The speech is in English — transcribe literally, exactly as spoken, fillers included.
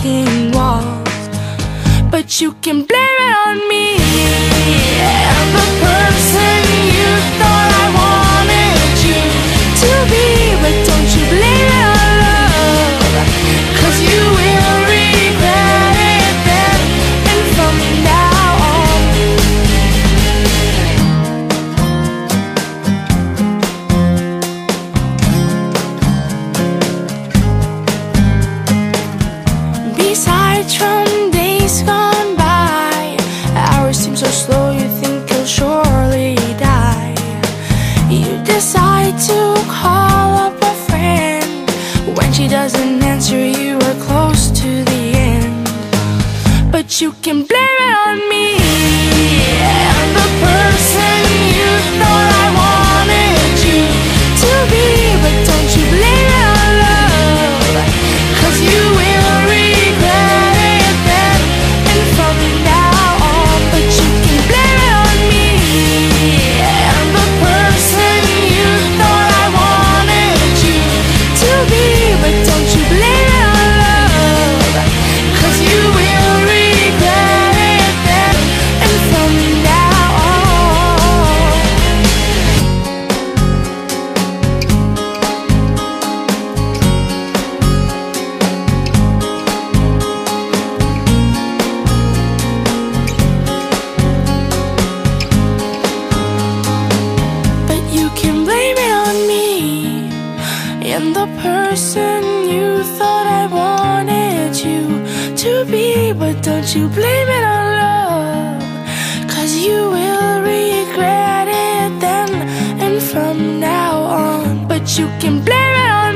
talking walls, but you can blame it on me. I'm the person you thought I wanted you to be, but don't you blame it on love, cause you will regret it then and from now on. Besides, from days gone by, hours seem so slow, you think you'll surely die. You decide to call up a friend, when she doesn't answer you are close to the end, but you can blame it on me. I'm the person you thought I wanted you to be, but don't you blame it on love, cause you will regret it then and from now on, but you can blame it on me. I'm the person you thought I wanted you to be, but don't you blame it on love, cause you will regret it then and from now on. But you can blame it on me. I'm the person you thought I wanted you to be, but don't you blame it on love, cause you will regret it then and from now on, but you can blame it on